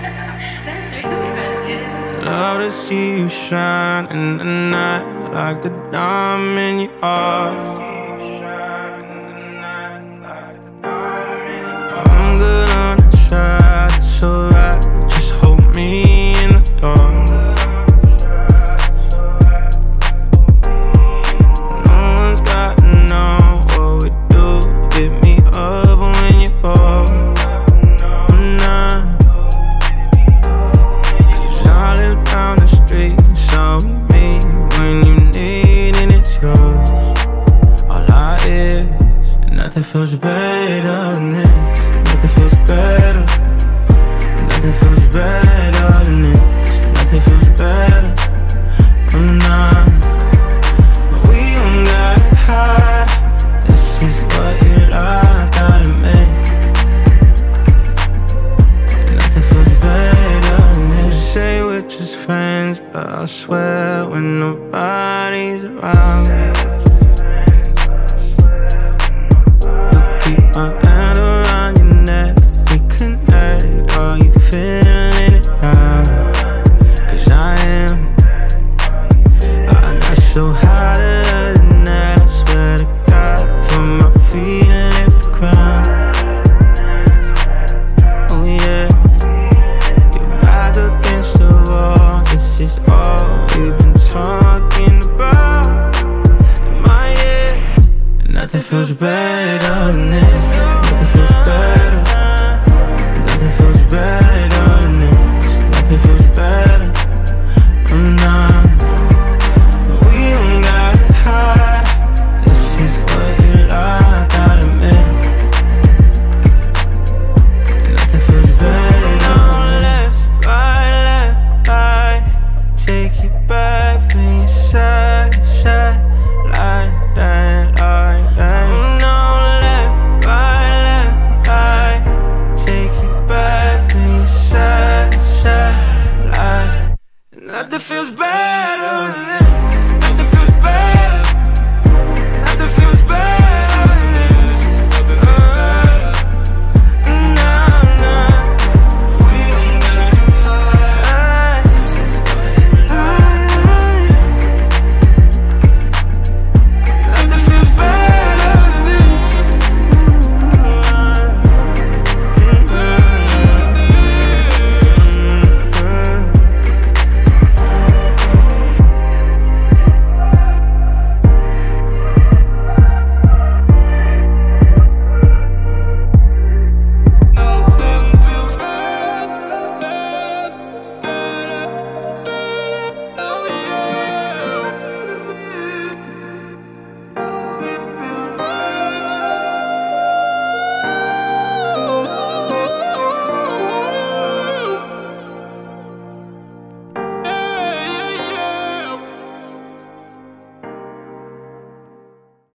That's really what it is. Love to see you shine in the night like the diamond you are. I'm good on the side, it's alright. Just hold me in the dark. Nothing feels better than this. Nothing feels better. Nothing feels better than this. Nothing feels better. I'm not. But we don't gotta hide. This is what you like, gotta make. Nothing feels better than this. You say we're just friends, but I swear when nobody's around.